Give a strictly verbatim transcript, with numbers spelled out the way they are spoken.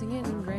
dancing in rain.